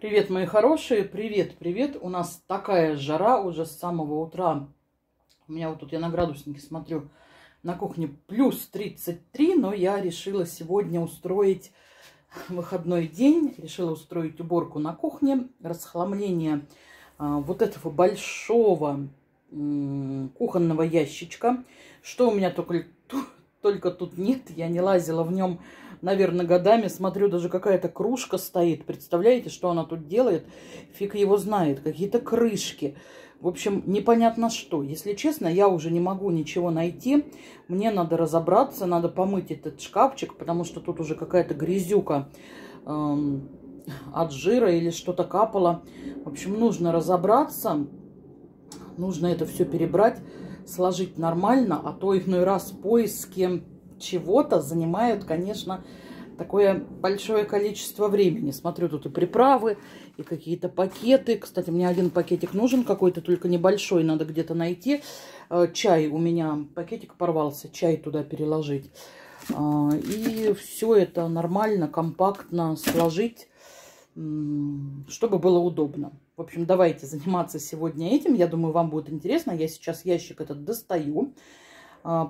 Привет, мои хорошие, привет, привет. У нас такая жара уже с самого утра. У меня вот тут я на градуснике смотрю, на кухне плюс 33, но я решила сегодня устроить выходной день. Решила устроить уборку на кухне, расхламление вот этого большого кухонного ящичка. Что у меня только тут нет, я не лазила в нем, наверное, годами. Смотрю, даже какая-то кружка стоит. Представляете, что она тут делает? Фиг его знает. Какие-то крышки. В общем, непонятно что. Если честно, я уже не могу ничего найти. Мне надо разобраться, надо помыть этот шкафчик, потому что тут уже какая-то грязюка от жира или что-то капало. В общем, нужно разобраться. Нужно это все перебрать, сложить нормально. А то иной раз поиски чего-то занимают, конечно, такое большое количество времени. Смотрю, тут и приправы, и какие-то пакеты. Кстати, мне один пакетик нужен какой-то, только небольшой, надо где-то найти. Чай у меня, пакетик порвался, чай туда переложить. И все это нормально, компактно сложить, чтобы было удобно. В общем, давайте заниматься сегодня этим. Я думаю, вам будет интересно. Я сейчас ящик этот достаю,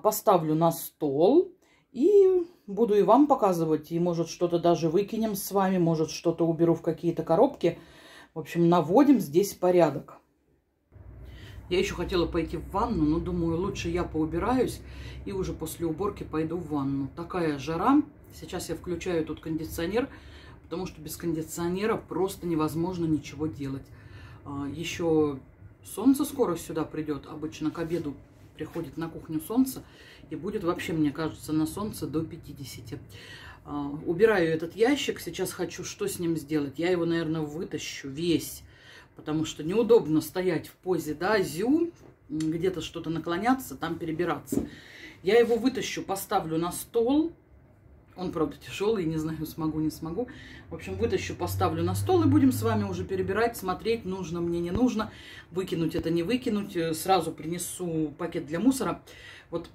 поставлю на стол и буду и вам показывать. И, может, что-то даже выкинем с вами, может, что-то уберу в какие-то коробки. В общем, наводим здесь порядок. Я еще хотела пойти в ванну, но думаю, лучше я поубираюсь и уже после уборки пойду в ванну. Такая жара. Сейчас я включаю тут кондиционер, потому что без кондиционера просто невозможно ничего делать. Еще солнце скоро сюда придет. Обычно к обеду приходит на кухню солнце, и будет вообще, мне кажется, на солнце до 50. Убираю этот ящик. Сейчас хочу что с ним сделать. Я его, наверное, вытащу весь, потому что неудобно стоять в позе, да, зю, где-то что-то наклоняться, там перебираться. Я его вытащу, поставлю на стол. Он, правда, тяжелый, не знаю, смогу, не смогу. В общем, вытащу, поставлю на стол и будем с вами уже перебирать, смотреть, нужно мне, не нужно. Выкинуть это, не выкинуть. Сразу принесу пакет для мусора. Вот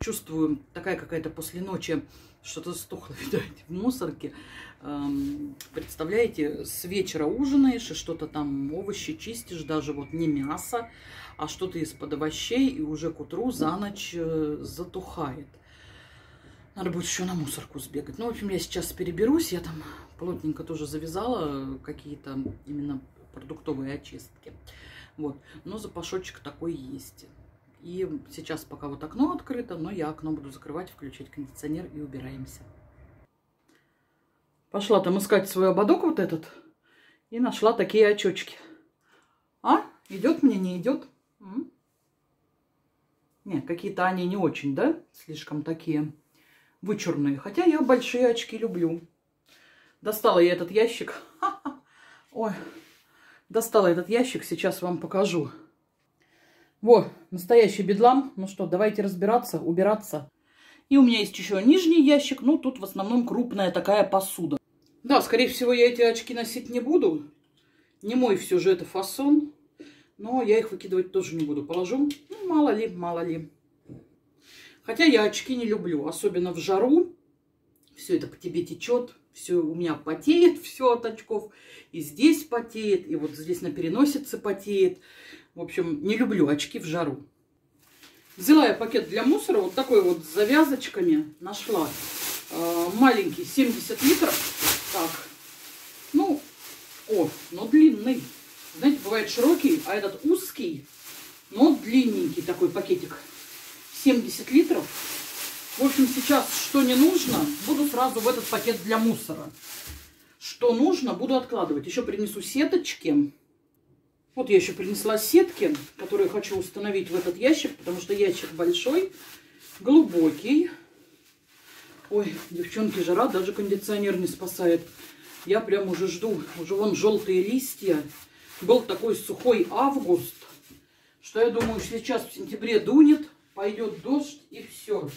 чувствую, такая какая-то после ночи, что-то стухло, видать, в мусорке. Представляете, с вечера ужинаешь и что-то там, овощи чистишь, даже вот не мясо, а что-то из-под овощей, и уже к утру за ночь затухает. Надо будет еще на мусорку сбегать. Ну, в общем, я сейчас переберусь. Я там плотненько тоже завязала какие-то именно продуктовые очистки. Вот. Но запашочек такой есть. И сейчас пока вот окно открыто, но я окно буду закрывать, включать кондиционер и убираемся. Пошла там искать свой ободок вот этот. И нашла такие очечки. А? Идет мне, не идет? Не, какие-то они не очень, да? Слишком такие... вычурные, хотя я большие очки люблю. Достала я этот ящик. Ой, достала этот ящик, сейчас вам покажу. Вот, настоящий бедлам. Ну что, давайте разбираться, убираться. И у меня есть еще нижний ящик, ну тут в основном крупная такая посуда. Да, скорее всего, я эти очки носить не буду. Не мой все же это фасон, но я их выкидывать тоже не буду. Положу, ну, мало ли, мало ли. Хотя я очки не люблю, особенно в жару. Все это по тебе течет, все у меня потеет, все от очков. И здесь потеет, и вот здесь на переносице потеет. В общем, не люблю очки в жару. Взяла я пакет для мусора, вот такой вот с завязочками. Нашла маленький, 70 литров. Так, ну, но длинный. Знаете, бывает широкий, а этот узкий, но длинненький такой пакетик. 70 литров. В общем, сейчас что не нужно, буду сразу в этот пакет для мусора. Что нужно, буду откладывать. Еще принесу сеточки. Вот я еще принесла сетки, которые хочу установить в этот ящик, потому что ящик большой, глубокий. Ой, девчонки, жара, даже кондиционер не спасает. Я прям уже жду. Уже вон желтые листья. Был такой сухой август, что я думаю, сейчас в сентябре дунет. Пойдет дождь и все.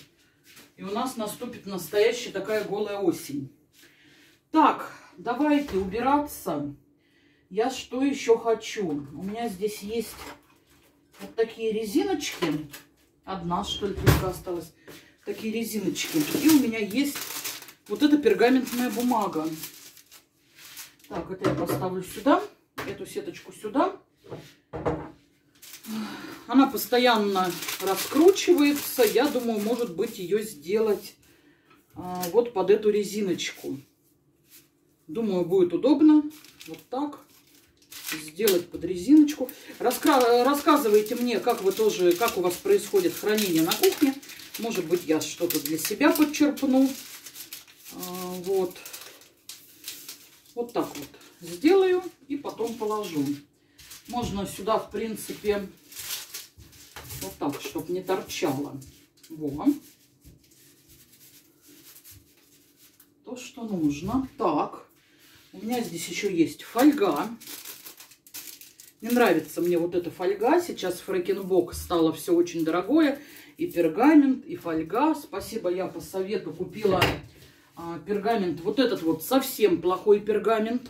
И у нас наступит настоящая такая голая осень. Так, давайте убираться. Я что еще хочу? У меня здесь есть вот такие резиночки. Одна, что ли, только осталась. Такие резиночки. И у меня есть вот эта пергаментная бумага. Так, это я поставлю сюда, эту сеточку сюда. Она постоянно раскручивается. Я думаю, может быть, ее сделать вот под эту резиночку. Думаю, будет удобно. Вот так. Сделать под резиночку. Рассказывайте мне, как вы тоже, как у вас происходит хранение на кухне. Может быть, я что-то для себя подчерпну. Вот. Вот так вот сделаю и потом положу. Можно сюда, в принципе, вот так, чтобы не торчало. Во. То, что нужно. Так. У меня здесь еще есть фольга. Не нравится мне вот эта фольга. Сейчас фрекенбок стало все очень дорогое. И пергамент, и фольга. Спасибо, я по совету купила пергамент. Вот этот вот совсем плохой пергамент.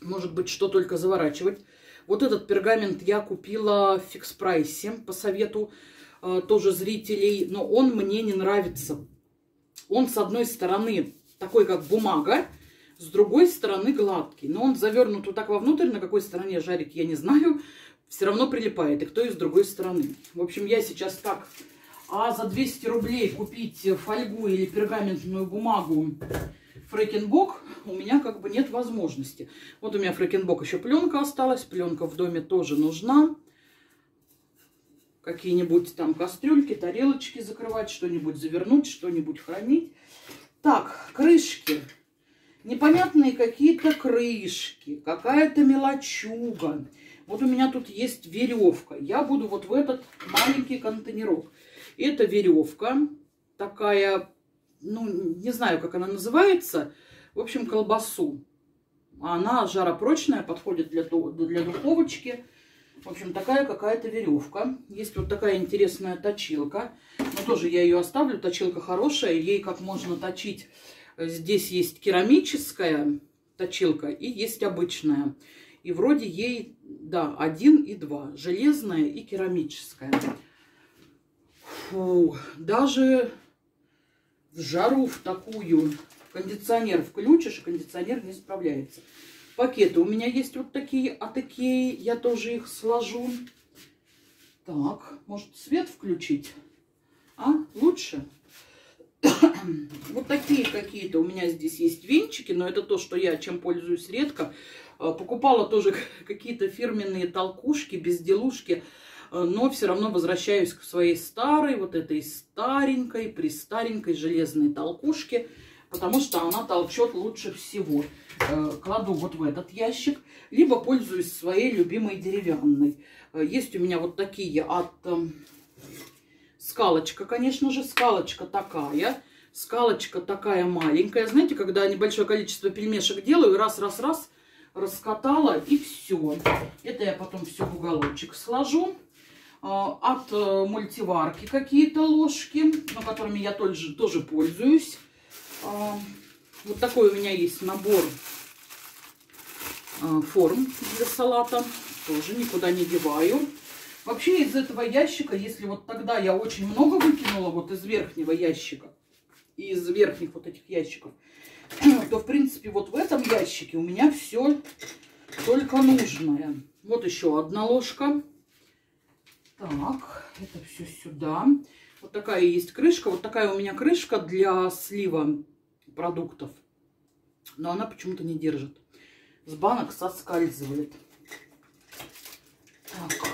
Может быть, что только заворачивать. Вот этот пергамент я купила в фикс-прайсе по совету тоже зрителей. Но он мне не нравится. Он с одной стороны такой, как бумага. С другой стороны гладкий. Но он завернут вот так вовнутрь. На какой стороне жарик, я не знаю. Все равно прилипает и к той, и с другой стороны. В общем, я сейчас так. А за 200 рублей купить фольгу или пергаментную бумагу фрекенбок у меня как бы нет возможности. Вот у меня фрекенбок еще пленка осталась. Пленка в доме тоже нужна. Какие-нибудь там кастрюльки, тарелочки закрывать. Что-нибудь завернуть, что-нибудь хранить. Так, крышки. Непонятные какие-то крышки, какая-то мелочуга. Вот у меня тут есть веревка. Я буду вот в этот маленький контейнерок. Это веревка такая, ну, не знаю, как она называется. В общем, колбасу. Она жаропрочная, подходит для духовочки. В общем, такая какая-то веревка. Есть вот такая интересная точилка. Но тоже я ее оставлю. Точилка хорошая, ей как можно точить. Здесь есть керамическая точилка и есть обычная. И вроде ей, да, 1 и 2. Железная и керамическая. Фу, даже в жару в такую кондиционер включишь, кондиционер не справляется. Пакеты у меня есть вот такие от Икеи. Я тоже их сложу. Так, может, свет включить? А, лучше? Вот такие какие-то у меня здесь есть венчики, но это то, что я чем пользуюсь редко. Покупала тоже какие-то фирменные толкушки, безделушки, но все равно возвращаюсь к своей старой, вот этой старенькой, престаренькой железной толкушке, потому что она толчет лучше всего. Кладу вот в этот ящик, либо пользуюсь своей любимой деревянной. Есть у меня вот такие от... Скалочка, конечно же, скалочка такая маленькая. Знаете, когда небольшое количество пельмешек делаю, раз-раз-раз, раскатала и все. Это я потом все в уголочек сложу. От мультиварки какие-то ложки, но которыми я тоже пользуюсь. Вот такой у меня есть набор форм для салата, тоже никуда не деваю. Вообще из этого ящика, если вот тогда я очень много выкинула вот из верхнего ящика, из верхних вот этих ящиков, то в принципе вот в этом ящике у меня все только нужное. Вот еще одна ложка. Так, это все сюда. Вот такая есть крышка. Вот такая у меня крышка для слива продуктов. Но она почему-то не держит. С банок соскальзывает. Так.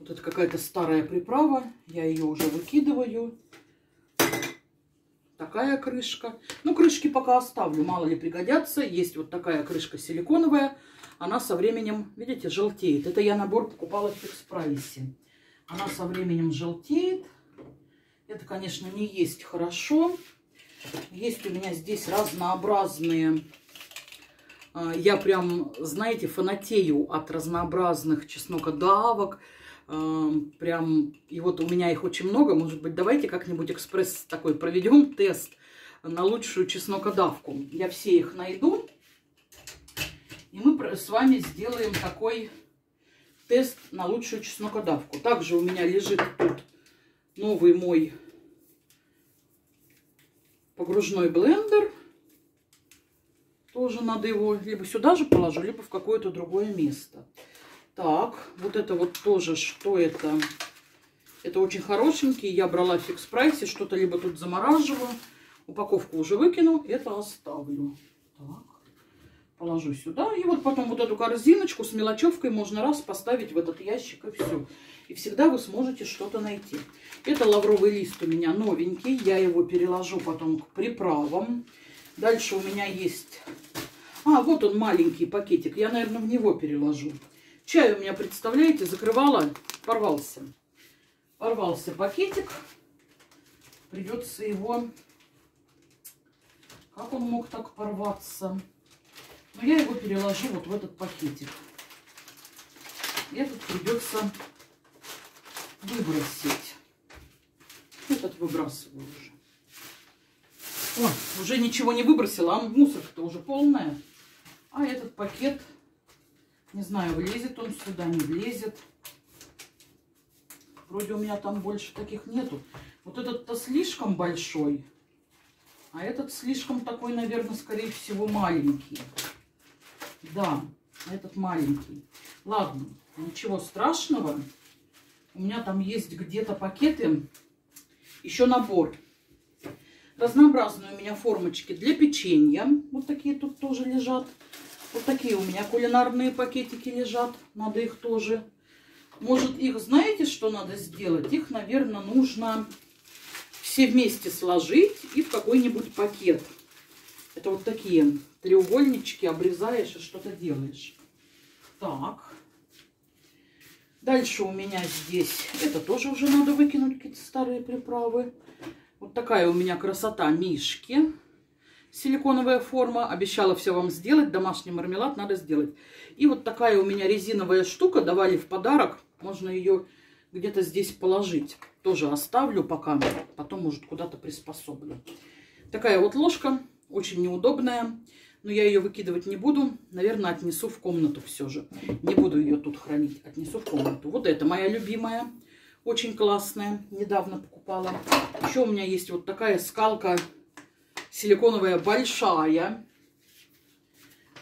Вот это какая-то старая приправа. Я ее уже выкидываю. Такая крышка. Ну, крышки пока оставлю. Мало ли пригодятся. Есть вот такая крышка силиконовая. Она со временем, видите, желтеет. Это я набор покупала в фикс-прайсе. Она со временем желтеет. Это, конечно, не есть хорошо. Есть у меня здесь разнообразные... Я прям, знаете, фанатею от разнообразных чеснокодавок. Прям, и вот у меня их очень много. Может быть, давайте как-нибудь экспресс такой проведем тест на лучшую чеснокодавку. Я все их найду. И мы с вами сделаем такой тест на лучшую чеснокодавку. Также у меня лежит тут новый мой погружной блендер. тоже надо его либо сюда же положу, либо в какое-то другое место. Так, вот это вот тоже, что это? Это очень хорошенький, я брала в фикс-прайсе, что-то либо тут замораживаю. Упаковку уже выкину, это оставлю. Так, положу сюда. И вот потом вот эту корзиночку с мелочевкой можно раз поставить в этот ящик и все. И всегда вы сможете что-то найти. Это лавровый лист у меня новенький, я его переложу потом к приправам. Дальше у меня есть... А, вот он маленький пакетик, я, наверное, в него переложу. Чай у меня, представляете, закрывала, порвался. Порвался пакетик, придется его... Как он мог так порваться? Но я его переложу вот в этот пакетик. Этот придется выбросить. Этот выбрасываю уже. О, уже ничего не выбросила, а мусор-то уже полная. А этот пакет, не знаю, влезет он сюда, не влезет. Вроде у меня там больше таких нету. Вот этот-то слишком большой. А этот слишком такой, наверное, скорее всего, маленький. Да, этот маленький. Ладно, ничего страшного. У меня там есть где-то пакеты. Еще набор. Разнообразные у меня формочки для печенья. Вот такие тут тоже лежат. Вот такие у меня кулинарные пакетики лежат. Надо их тоже. Может, их, знаете, что надо сделать? Их, наверное, нужно... все вместе сложить и в какой-нибудь пакет. Это вот такие треугольнички, обрезаешь и что-то делаешь. Так. Дальше у меня здесь, это тоже уже надо выкинуть, какие-то старые приправы. Вот такая у меня красота мишки. Силиконовая форма. Обещала все вам сделать. Домашний мармелад надо сделать. И вот такая у меня резиновая штука. Давали в подарок. Можно ее... где-то здесь положить. Тоже оставлю пока. Потом, может, куда-то приспособлю. Такая вот ложка. Очень неудобная. Но я ее выкидывать не буду. Наверное, отнесу в комнату все же. Не буду ее тут хранить. Отнесу в комнату. Вот это моя любимая. Очень классная. Недавно покупала. Еще у меня есть вот такая скалка силиконовая большая.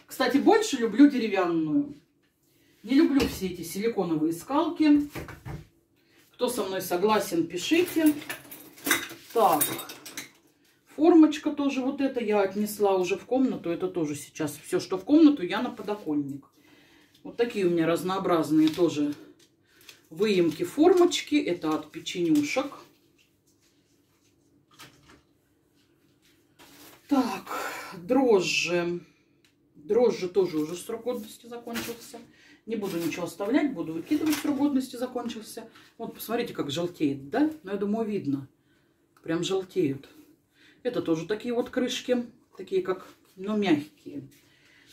Кстати, больше люблю деревянную. Не люблю все эти силиконовые скалки. Кто со мной согласен, пишите. Так, формочка тоже вот эта я отнесла уже в комнату. Это тоже сейчас все, что в комнату, я на подоконник. Вот такие у меня разнообразные тоже выемки формочки. Это от печенюшек. Так, дрожжи. Дрожжи тоже уже срок годности закончился. Не буду ничего оставлять, буду выкидывать, срок годности закончился. Вот, посмотрите, как желтеет, да? Ну, я думаю, видно. Прям желтеют. Это тоже такие вот крышки. Такие как, ну, мягкие.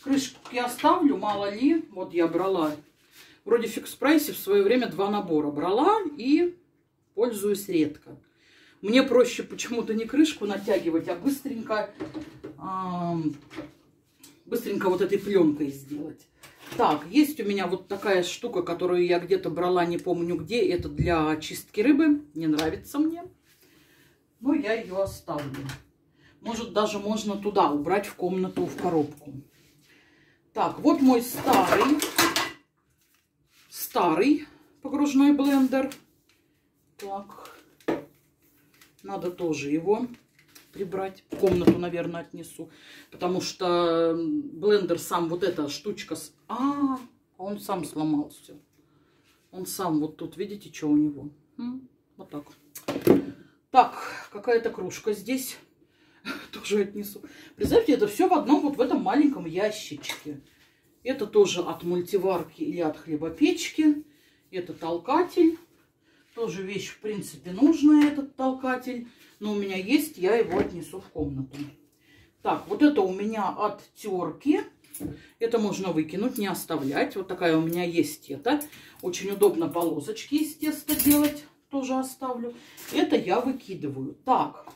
Крышки оставлю, мало ли. Вот я брала, вроде в фикс-прайсе в свое время 2 набора брала и пользуюсь редко. Мне проще почему-то не крышку натягивать, а быстренько вот этой пленкой сделать. Так, есть у меня вот такая штука, которую я где-то брала, не помню где. Это для очистки рыбы. Не нравится мне. Но я ее оставлю. Может, даже можно туда убрать в комнату, в коробку. Так, вот мой старый погружной блендер. Так, надо тоже его... прибрать. В комнату, наверное, отнесу. Потому что блендер сам, вот эта штучка... А, он сам сломался. Он сам вот тут, видите, что у него? Вот так. Так, какая-то кружка здесь. Тоже отнесу. Представьте, это все в одном вот в этом маленьком ящичке. Это тоже от мультиварки или от хлебопечки. Это толкатель. Тоже вещь, в принципе, нужная, этот толкатель. Но у меня есть, я его отнесу в комнату. Так, вот это у меня от терки. Это можно выкинуть, не оставлять. Вот такая у меня есть это. Очень удобно полосочки из теста делать. Тоже оставлю. Это я выкидываю. Так.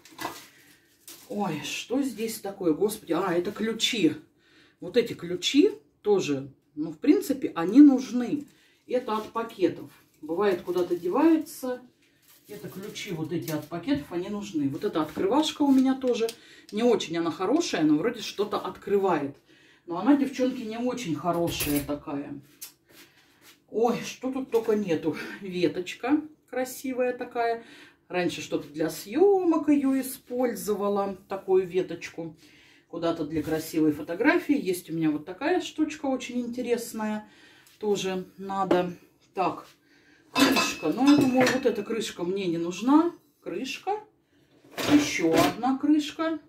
Ой, что здесь такое, господи. А, это ключи. Вот эти ключи тоже, ну, в принципе, они нужны. Это от пакетов. Бывает, куда-то деваются. Это ключи вот эти от пакетов, они нужны. Вот эта открывашка у меня тоже. Не очень она хорошая, но вроде что-то открывает. Но она, девчонки, не очень хорошая такая. Ой, что тут только нету. Веточка красивая такая. Раньше что-то для съемок ее использовала. Такую веточку. Куда-то для красивой фотографии. Есть у меня вот такая штучка очень интересная. Тоже надо. Так, крышка. Ну, я думаю, вот эта крышка мне не нужна. Крышка. Еще одна крышка.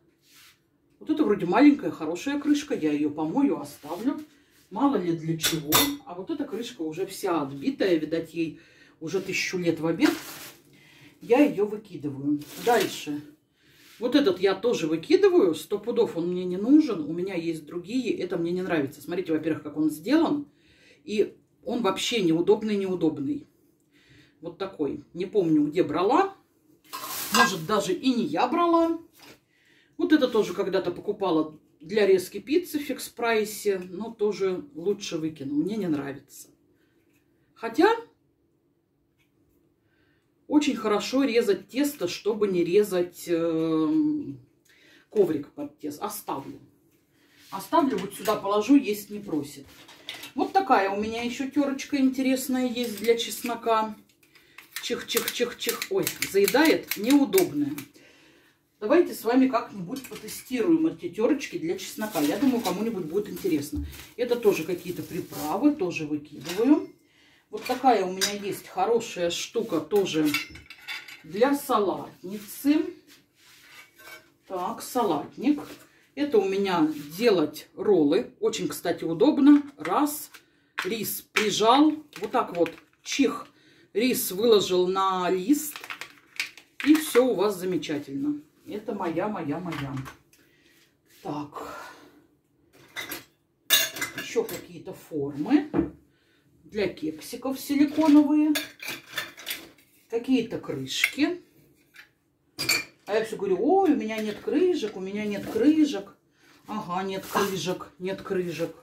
Вот это вроде маленькая, хорошая крышка. Я ее помою, оставлю. Мало ли для чего. А вот эта крышка уже вся отбитая. Видать, ей уже 1000 лет в обед. Я ее выкидываю. Дальше. Вот этот я тоже выкидываю. 100 пудов он мне не нужен. У меня есть другие. Это мне не нравится. Смотрите, во-первых, как он сделан. И он вообще неудобный. Вот такой. Не помню, где брала. Может, даже и не я брала. Вот это тоже когда-то покупала для резки пиццы в фикс-прайсе. Но тоже лучше выкину. Мне не нравится. Хотя очень хорошо резать тесто, чтобы не резать коврик под тесто. Оставлю. Оставлю, вот сюда положу, есть не просит. Вот такая у меня еще терочка интересная есть для чеснока. Чих-чих-чих-чих. Ой, заедает. Неудобная. Давайте с вами как-нибудь потестируем эти терочки для чеснока. Я думаю, кому-нибудь будет интересно. Это тоже какие-то приправы, тоже выкидываю. Вот такая у меня есть хорошая штука тоже для салатницы. Так, салатник. Это у меня делать роллы. Очень, кстати, удобно. Раз. Рис прижал. Вот так вот. Чих. Рис выложил на лист. И все у вас замечательно. Это моя. Так. Еще какие-то формы. Для кексиков силиконовые. Какие-то крышки. А я все говорю, ой, у меня нет крышек, Ага, нет крышек.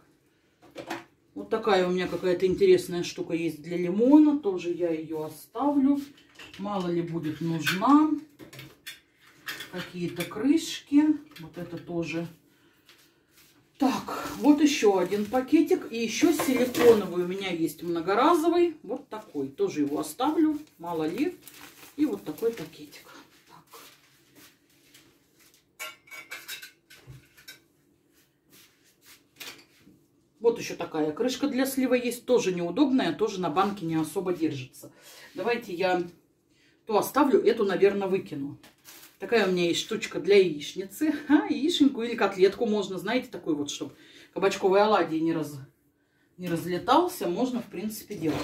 Вот такая у меня какая-то интересная штука есть для лимона. Тоже я ее оставлю. Мало ли будет нужна. Какие-то крышки. Вот это тоже. Так, вот еще один пакетик. И еще силиконовый у меня есть многоразовый. Вот такой. Тоже его оставлю. Мало ли. И вот такой пакетик. Так. Вот еще такая крышка для слива есть. Тоже неудобная. Тоже на банке не особо держится. Давайте я ту оставлю. Эту, наверное, выкину. Такая у меня есть штучка для яичницы. Яиченьку или котлетку можно, знаете, такую вот, чтобы кабачковый оладьи не разлетался, можно, в принципе, делать.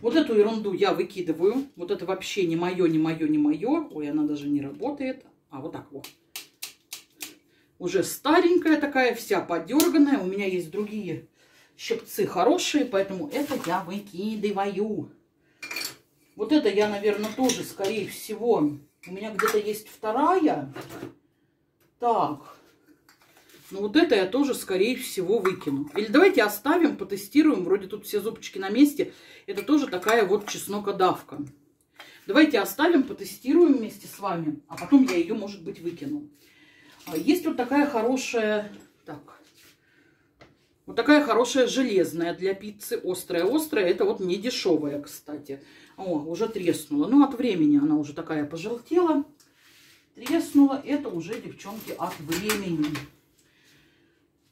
Вот эту ерунду я выкидываю. Вот это вообще не мое. Ой, она даже не работает. А, вот так вот. Уже старенькая такая, вся подерганная. У меня есть другие щипцы хорошие, поэтому это я выкидываю. Вот это я, наверное, тоже, скорее всего... У меня где-то есть вторая. Так. Ну, вот это я тоже, скорее всего, выкину. Или давайте оставим, потестируем. Вроде тут все зубчики на месте. Это тоже такая вот чеснокодавка. Давайте оставим, потестируем вместе с вами. А потом я ее, может быть, выкину. Есть вот такая хорошая... Так. Вот такая хорошая железная для пиццы. Острая. Это вот не дешевая, кстати. О, уже треснула. Ну, от времени она уже такая пожелтела. Треснула. Это уже, девчонки, от времени.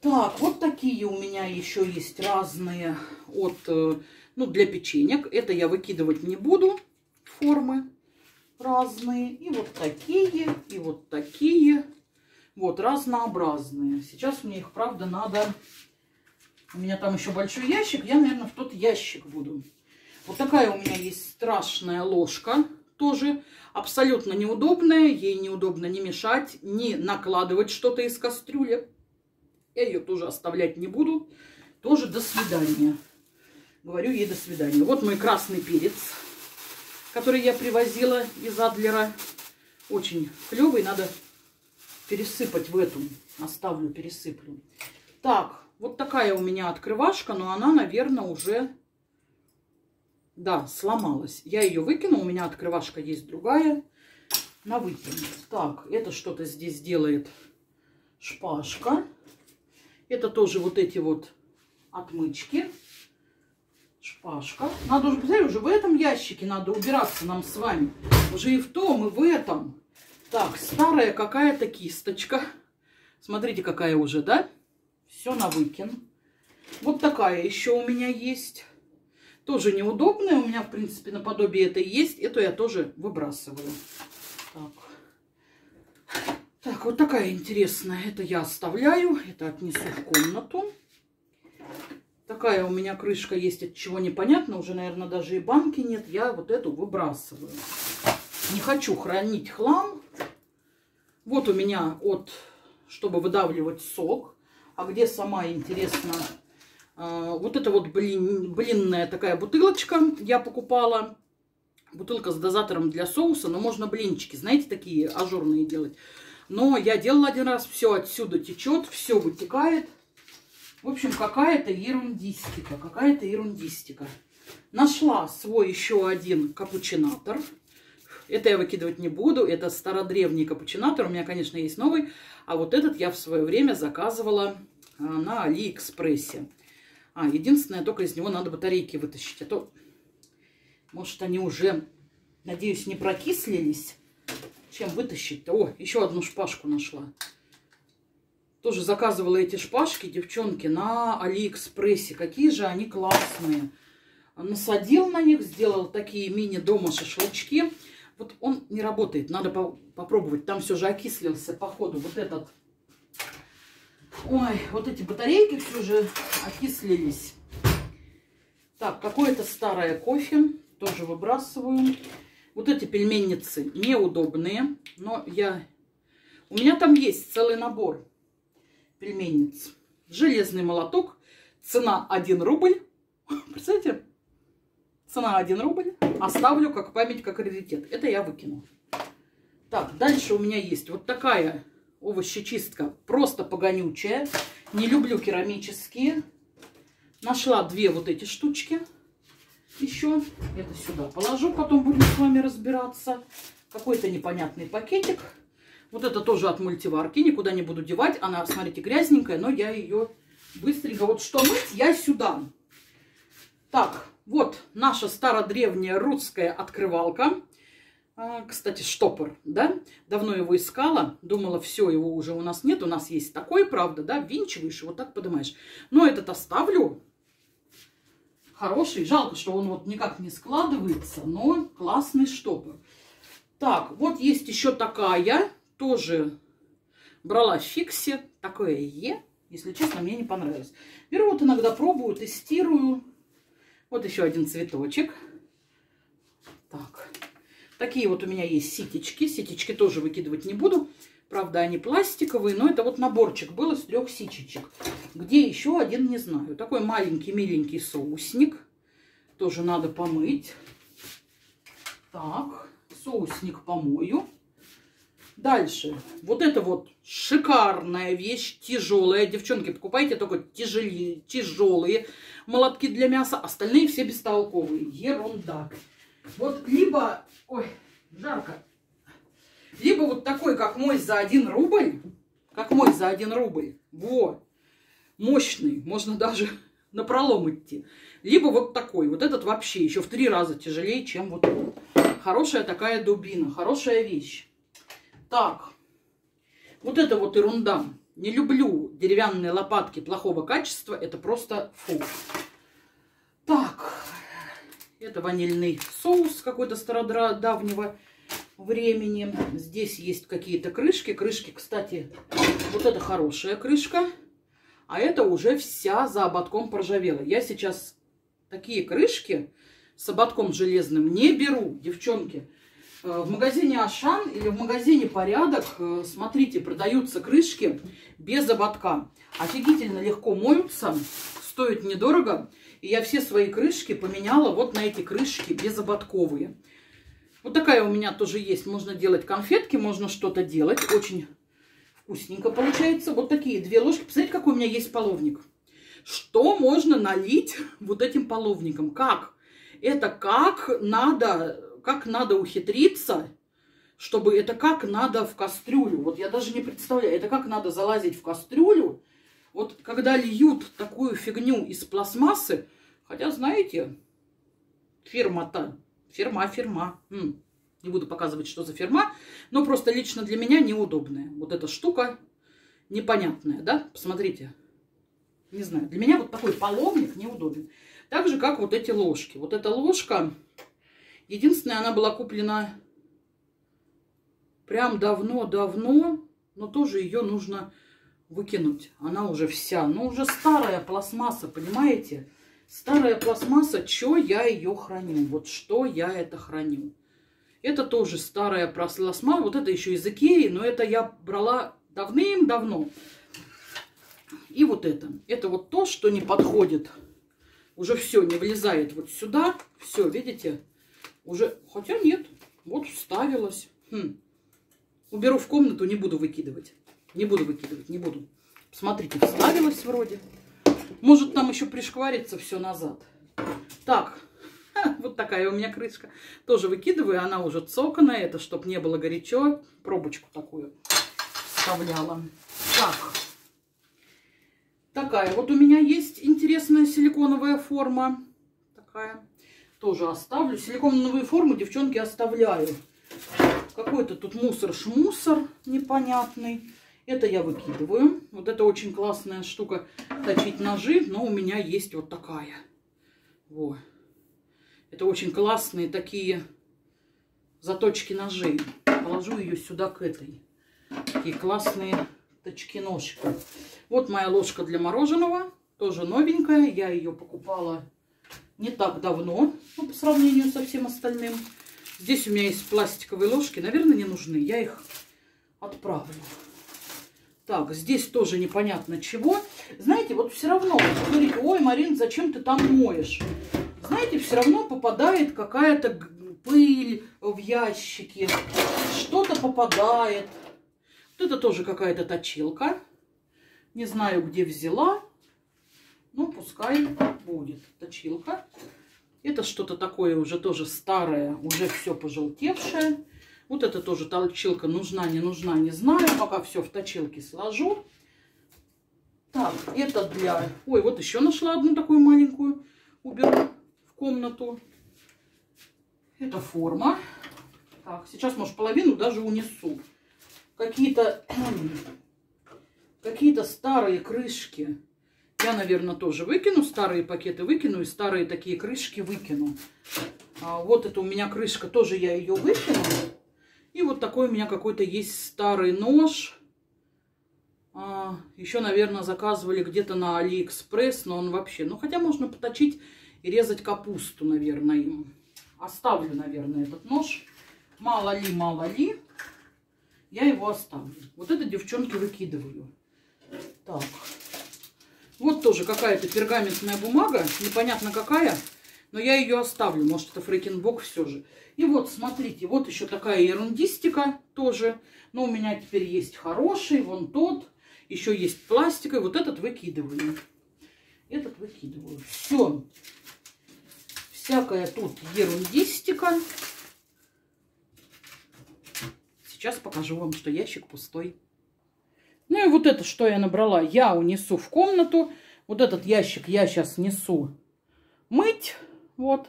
Так, вот такие у меня еще есть разные от... Ну, для печенек. Это я выкидывать не буду. Формы разные. И вот такие. И вот такие. Вот, разнообразные. Сейчас мне их, правда, надо... У меня там еще большой ящик. Я, наверное, в тот ящик буду. Вот такая у меня есть страшная ложка. Тоже абсолютно неудобная. Ей неудобно не мешать, не накладывать что-то из кастрюли. Я ее тоже оставлять не буду. Тоже до свидания. Говорю ей до свидания. Вот мой красный перец, который я привозила из Адлера. Очень клевый. Надо пересыпать в эту. Оставлю, пересыплю. Так. Вот такая у меня открывашка, но она, наверное, уже, да, сломалась. Я ее выкину, у меня открывашка есть другая, на выкину. Так, это что-то здесь делает шпажка. Это тоже вот эти вот отмычки. Шпажка. Надо уже, посмотри, уже в этом ящике надо убираться нам с вами. Уже и в том, и в этом. Так, старая какая-то кисточка. Смотрите, какая уже, да? Все на выкин. Вот такая еще у меня есть. Тоже неудобная. У меня, в принципе, наподобие этой есть. Эту я тоже выбрасываю. Так, так вот такая интересная. Это я оставляю. Это отнесу в комнату. Такая у меня крышка есть, от чего непонятно. Уже, наверное, даже и банки нет. Я вот эту выбрасываю. Не хочу хранить хлам. Вот у меня от, чтобы выдавливать сок. А где сама, интересно, вот эта вот блинная такая бутылочка я покупала. Бутылка с дозатором для соуса. Но можно блинчики, знаете, такие ажурные делать. Но я делала один раз. Все отсюда течет, все вытекает. В общем, какая-то ерундистика, какая-то ерундистика. Нашла свой еще один капучинатор. Это я выкидывать не буду. Это стародревний капучинатор. У меня, конечно, есть новый. А вот этот я в свое время заказывала на Алиэкспрессе. А, единственное, только из него надо батарейки вытащить. А то, может, они уже, надеюсь, не прокислились. Чем вытащить-то? О, еще одну шпажку нашла. Тоже заказывала эти шпажки, девчонки, на Алиэкспрессе. Какие же они классные. Насадил на них, сделал такие мини-дома шашлычки. Вот он не работает, надо попробовать. Там все же окислился, походу, вот этот. Ой, вот эти батарейки все же окислились. Так, какое-то старое кофе. Тоже выбрасываю. Вот эти пельменницы неудобные. Но я... У меня там есть целый набор пельменниц. Железный молоток. Цена 1 рубль. Представляете? Цена 1 рубль. Оставлю как память, как раритет. Это я выкину. Так, дальше у меня есть вот такая овощечистка. Просто погонючая. Не люблю керамические. Нашла две вот эти штучки. Еще. Это сюда положу. Потом будем с вами разбираться. Какой-то непонятный пакетик. Вот это тоже от мультиварки, никуда не буду девать. Она, смотрите, грязненькая, но я ее быстренько... Вот что мыть, я сюда. Так, вот наша стародревняя русская открывалка. Кстати, штопор, да? Давно его искала. Думала, все, его уже у нас нет. У нас есть такой, правда, да? Ввинчиваешь и вот так поднимаешь. Но этот оставлю. Хороший. Жалко, что он вот никак не складывается, но классный штопор. Так, вот есть еще такая... Тоже брала в фиксе. Такое Е. Если честно, мне не понравилось. Беру вот иногда пробую, тестирую. Вот еще один цветочек. Так. Такие вот у меня есть ситечки. Ситечки тоже выкидывать не буду. Правда, они пластиковые. Но это вот наборчик был из 3 ситечек. Где еще один, не знаю. Такой маленький, миленький соусник. Тоже надо помыть. Так. Соусник помою. Дальше. Вот это вот шикарная вещь, тяжелая. Девчонки, покупайте только тяжелые молотки для мяса. Остальные все бестолковые. Ерунда. Вот либо... Ой, жарко. Либо вот такой, как мой за 1 рубль. Как мой за 1 рубль. Во! Мощный. Можно даже напролом идти. Либо вот такой. Вот этот вообще еще в 3 раза тяжелее, чем вот этот. Хорошая такая дубина. Хорошая вещь. Так, вот это вот ерунда. Не люблю деревянные лопатки плохого качества. Это просто фу. Так, это ванильный соус какой-то стародавнего времени. Здесь есть какие-то крышки. Крышки, кстати, вот это хорошая крышка. А это уже вся за ободком поржавела. Я сейчас такие крышки с ободком железным не беру, девчонки. В магазине Ашан или в магазине Порядок, смотрите, продаются крышки без ободка. Офигительно легко моются, стоят недорого. И я все свои крышки поменяла вот на эти крышки безободковые. Вот такая у меня тоже есть. Можно делать конфетки, можно что-то делать. Очень вкусненько получается. Вот такие 2 ложки. Посмотрите, какой у меня есть половник. Что можно налить вот этим половником? Как? Это как надо ухитриться, чтобы это как надо в кастрюлю. Вот я даже не представляю, это как надо залазить в кастрюлю, Вот когда льют такую фигню из пластмассы, хотя, знаете, фирма-то, фирма, не буду показывать, что за фирма, но просто лично для меня неудобная. Вот эта штука непонятная, да? Посмотрите. Не знаю, для меня вот такой половник неудобен. Так же, как вот эти ложки. Вот эта ложка, единственная, она была куплена прям давно, но тоже ее нужно выкинуть. Она уже вся, ну уже старая пластмасса, понимаете? Старая пластмасса, что я ее храню? Вот что я это храню? Это тоже старая пластмасса, вот это еще из Икеи, но это я брала давным-давно. И вот это вот то, что не подходит, уже все не влезает вот сюда, все, видите, уже, хотя нет, вот вставилось. Уберу в комнату, не буду выкидывать, не буду. Смотрите, вставилось вроде, может там еще пришкварится все назад. Так, вот такая у меня крышка, тоже выкидываю, она уже цоканая, это чтобы не было горячо, пробочку такую вставляла. Так. Такая вот у меня есть интересная силиконовая форма. Такая. Тоже оставлю. Силиконовые формы, девчонки, оставляю. Какой-то тут мусор-шмусор непонятный. Это я выкидываю. Вот это очень классная штука. Точить ножи. Но у меня есть вот такая. Во. Это очень классные такие заточки ножей. Положу ее сюда к этой. Такие классные точки-ножки. Вот моя ложка для мороженого, тоже новенькая, я ее покупала не так давно, ну, по сравнению со всем остальным. Здесь у меня есть пластиковые ложки, наверное, не нужны, я их отправлю. Так, здесь тоже непонятно чего. Знаете, вот все равно, вы говорите, ой, Марин, зачем ты там моешь? Знаете, все равно попадает какая-то пыль в ящики, что-то попадает. Вот это тоже какая-то точилка. Не знаю, где взяла, но пускай будет точилка. Это что-то такое уже тоже старое, уже все пожелтевшее. Вот это тоже точилка, нужна, не нужна, не знаю. Пока все в точилке сложу. Так, это для... Ой, вот еще нашла одну такую маленькую. Уберу в комнату. Это форма. Так, сейчас, может, половину даже унесу. Какие-то... Какие-то старые крышки я, наверное, тоже выкину. Старые пакеты выкину и старые такие крышки выкину. А вот это у меня крышка, тоже я ее выкину. И вот такой у меня какой-то есть старый нож. Еще, наверное, заказывали где-то на Алиэкспресс, но он вообще... Ну, хотя можно поточить и резать капусту, наверное, им. Оставлю, наверное, этот нож. Мало ли. Я его оставлю. Вот это, девчонки, выкидываю. Так, вот тоже какая-то пергаментная бумага, непонятно какая, но я ее оставлю, может это фрекенбок все же. И вот, смотрите, вот еще такая ерундистика тоже, но у меня теперь есть хороший, вон тот, еще есть пластиковый, вот этот выкидываю. Этот выкидываю. Все, всякая тут ерундистика. Сейчас покажу вам, что ящик пустой. Ну и вот это, что я набрала, я унесу в комнату. Вот этот ящик я сейчас несу мыть. Вот.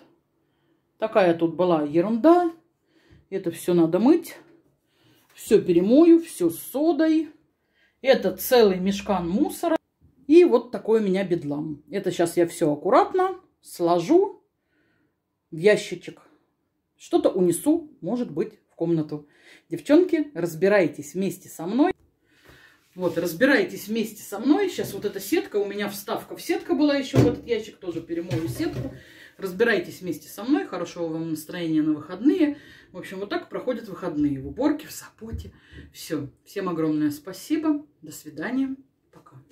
Такая тут была ерунда. Это все надо мыть. Все перемою, все с содой. Это целый мешкан мусора. И вот такой у меня бедлам. Это сейчас я все аккуратно сложу в ящичек. Что-то унесу, может быть, в комнату. Девчонки, разбирайтесь вместе со мной. Вот, разбирайтесь вместе со мной. Сейчас вот эта сетка, у меня вставка в сетку была еще в этот ящик, тоже перемою сетку. Разбирайтесь вместе со мной. Хорошего вам настроения на выходные. В общем, вот так проходят выходные. В уборке, в заботе. Все. Всем огромное спасибо. До свидания. Пока.